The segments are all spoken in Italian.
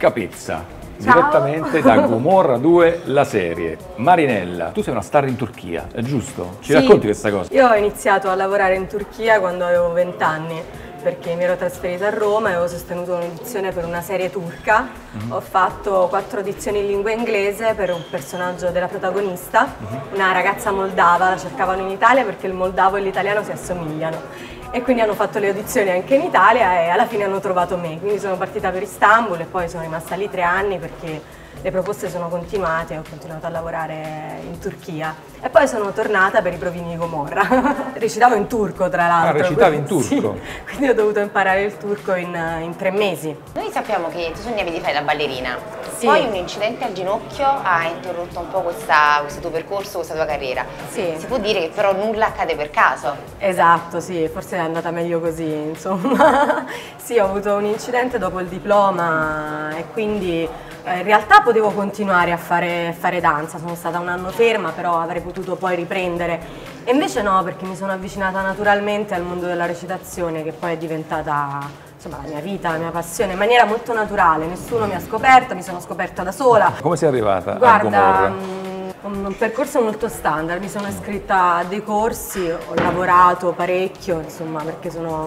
Capezza. Ciao. Direttamente da Gomorra 2, la serie. Marinella, tu sei una star in Turchia, è giusto? Ci racconti questa cosa? Io ho iniziato a lavorare in Turchia quando avevo 20 anni, perché mi ero trasferita a Roma e avevo sostenuto un'audizione per una serie turca. Ho fatto 4 audizioni in lingua inglese per un personaggio della protagonista, una ragazza moldava, la cercavano in Italia perché il moldavo e l'italiano si assomigliano. E quindi hanno fatto le audizioni anche in Italia e alla fine hanno trovato me, quindi sono partita per Istanbul e poi sono rimasta lì 3 anni perché le proposte sono continuate e ho continuato a lavorare in Turchia. E poi sono tornata per i provini di Gomorra. Recitavo in turco, tra l'altro. Ah, recitavi in turco? Sì, quindi ho dovuto imparare il turco in 3 mesi. Noi sappiamo che tu sognavi di fare la ballerina, sì. Poi un incidente al ginocchio ha interrotto un po' questo tuo percorso, questa tua carriera. Sì. Si può dire che però nulla accade per caso. Esatto, sì, forse è andata meglio così, insomma. Sì, ho avuto un incidente dopo il diploma e quindi in realtà potevo continuare a fare danza, sono stata un anno ferma, però avrei potuto poi riprendere. E invece no, perché mi sono avvicinata naturalmente al mondo della recitazione, che poi è diventata, insomma, la mia vita, la mia passione, in maniera molto naturale. Nessuno mi ha scoperta, mi sono scoperta da sola. Come sei arrivata? Guarda, un percorso molto standard, mi sono iscritta a dei corsi, ho lavorato parecchio, insomma, perché sono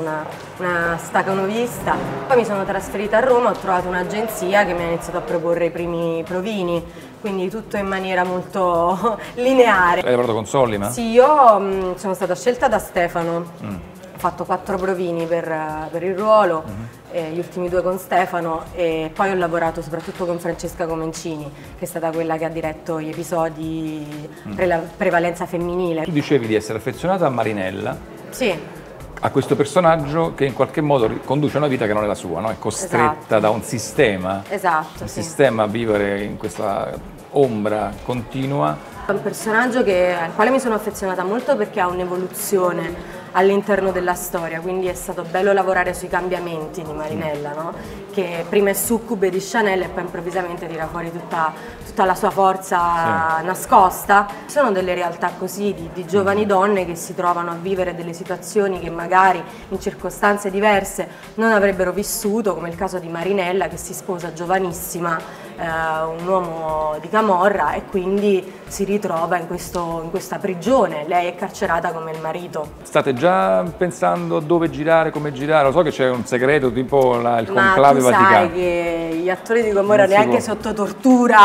una stacanovista. Poi mi sono trasferita a Roma, ho trovato un'agenzia che mi ha iniziato a proporre i primi provini, quindi tutto in maniera molto lineare. Hai lavorato con Sollima? Sì, io sono stata scelta da Stefano, ho fatto 4 provini per il ruolo, gli ultimi 2 con Stefano, e poi ho lavorato soprattutto con Francesca Comencini, che è stata quella che ha diretto gli episodi per la prevalenza femminile. Tu dicevi di essere affezionata a Marinella, sì, a questo personaggio che in qualche modo conduce una vita che non è la sua, no? È costretta, esatto, da un sistema, esatto, un sì, sistema a vivere in questa ombra continua. È un personaggio al quale mi sono affezionata molto perché ha un'evoluzione all'interno della storia, quindi è stato bello lavorare sui cambiamenti di Marinella, no? Che prima è succube di Chanel e poi improvvisamente tira fuori tutta la sua forza, sì, nascosta. Ci sono delle realtà così di giovani donne che si trovano a vivere delle situazioni che magari in circostanze diverse non avrebbero vissuto, come il caso di Marinella che si sposa giovanissima, un uomo di Camorra, e quindi si ritrova in questa prigione. Lei è carcerata come il marito. State già pensando dove girare, come girare? Lo so che c'è un segreto tipo il conclave vaticano. Ma tu sai che gli attori di Gomorra neanche sotto tortura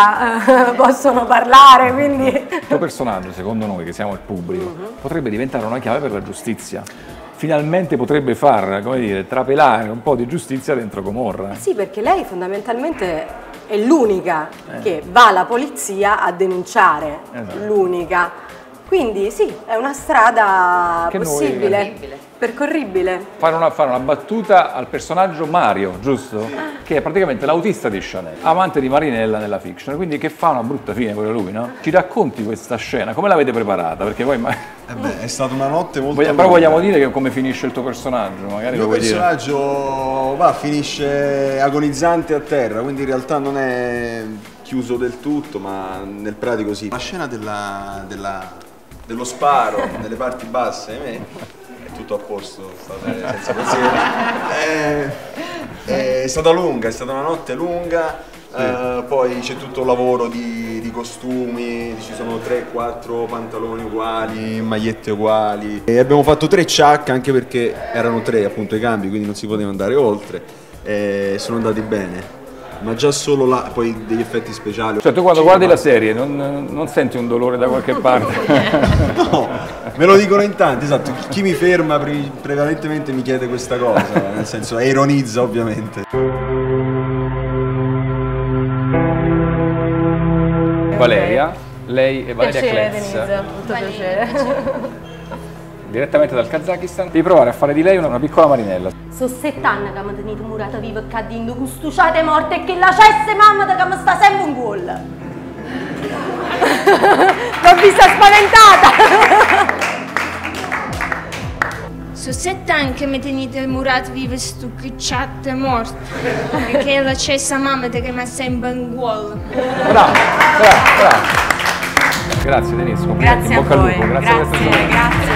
possono parlare, quindi... Il tuo personaggio, secondo noi, che siamo il pubblico, potrebbe diventare una chiave per la giustizia. Finalmente potrebbe far, come dire, trapelare un po' di giustizia dentro Gomorra. Sì, perché lei fondamentalmente è l'unica che va alla polizia a denunciare, esatto, l'unica. Quindi sì, è una strada che possibile, percorribile. Fare una battuta al personaggio Mario, giusto? Che è praticamente l'autista di Chanel, amante di Marinella nella fiction, quindi che fa una brutta fine pure lui, no? Ci racconti questa scena, come l'avete preparata? Perché poi beh, è stata una notte molto lunga. Però vogliamo dire che come finisce il tuo personaggio, magari il lo vuoi dire. Il personaggio finisce agonizzante a terra, quindi in realtà non è chiuso del tutto, ma nel pratico sì. La scena dello sparo nelle parti basse di me, tutto a posto, state senza pensieri. È stata lunga, è stata una notte lunga, sì. Poi c'è tutto il lavoro di costumi, ci sono 3-4 pantaloni uguali, magliette uguali, e abbiamo fatto 3 ciak anche perché erano 3 appunto i cambi, quindi non si poteva andare oltre, e sono andati bene. Ma già solo là, poi degli effetti speciali. Cioè tu quando guardi la serie non senti un dolore da qualche parte? No, me lo dicono in tanti, esatto. Chi mi ferma prevalentemente mi chiede questa cosa, nel senso ironizza ovviamente. Valeria, lei è Valeria Capezza. Piacere, Denise, molto piacere. Direttamente dal Kazakistan, devi provare a fare di lei una piccola Marinella. Sono 7 anni che mi tenete murata viva e cadendo, custuciate morte e che la cesse mamma che mi sta sempre un gol. L'ho vista spaventata! Sono 7 anni che mi tenete murata viva e stucchicciate morte perché la cessa mamma che mi sembra un gol. Bravo, bravo, bravo. Grazie Denise, complimenti, in bocca al lupo. Grazie.